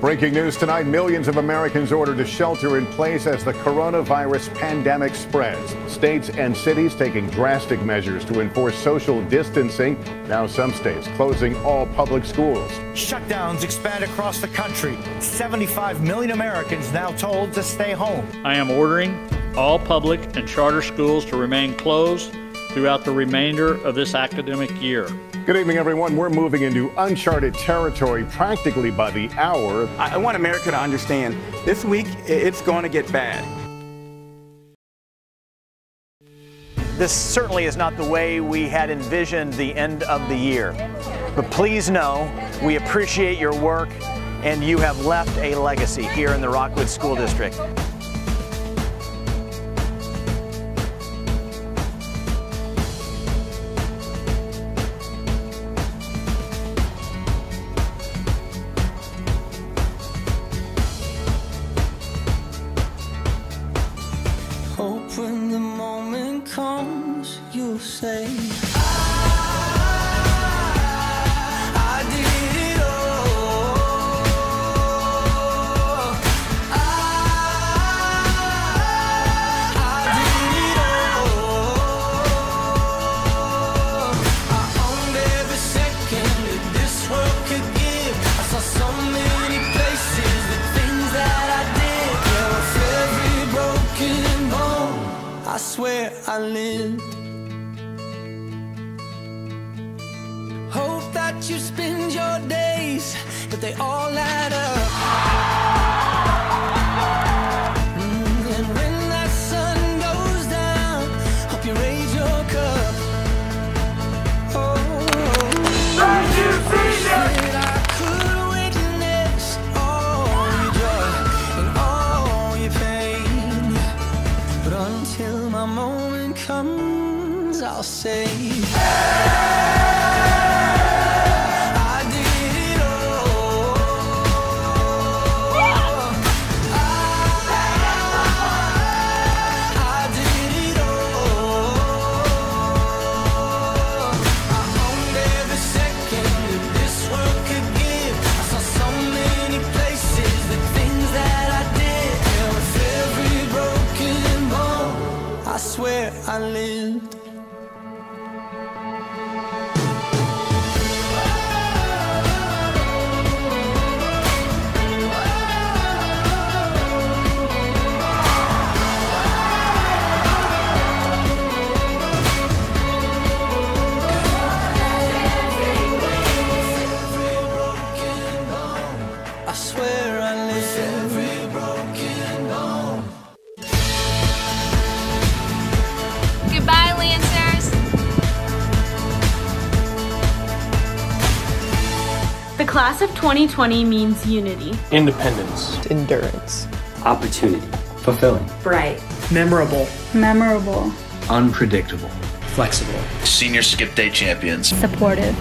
Breaking news tonight, millions of Americans ordered to shelter in place as the coronavirus pandemic spreads. States and cities taking drastic measures to enforce social distancing. Now some states closing all public schools. Shutdowns expand across the country. 75 million Americans now told to stay home. I am ordering all public and charter schools to remain closed throughout the remainder of this academic year. Good evening, everyone. We're moving into uncharted territory practically by the hour. I want America to understand this week it's going to get bad. This certainly is not the way we had envisioned the end of the year. But please know we appreciate your work and you have left a legacy here in the Rockwood School District. Hope when the moment comes, you'll say, I did it all. I did it all. I owned every second that this world could give. I saw so many places, the things that I did. There was every broken. I swear I lived. Hope that you spend your days, that they all add up. Till my moment comes, I'll say, I did it all. I did it all. I owned every second that this world could give. I saw so many places, the things that I did, and with every broken I swear I lived. I swear I lived. The class of 2020 means unity, independence, endurance, opportunity, fulfilling, bright, memorable, unpredictable, flexible, senior skip day champions, supportive,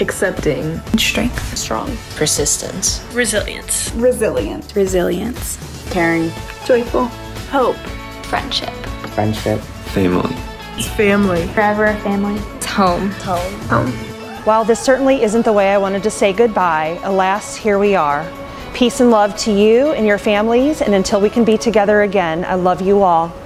accepting, strength, strong, persistence, resilience, caring, joyful, hope, friendship, family, forever family, it's home. While this certainly isn't the way I wanted to say goodbye, alas, here we are. Peace and love to you and your families, and until we can be together again, I love you all.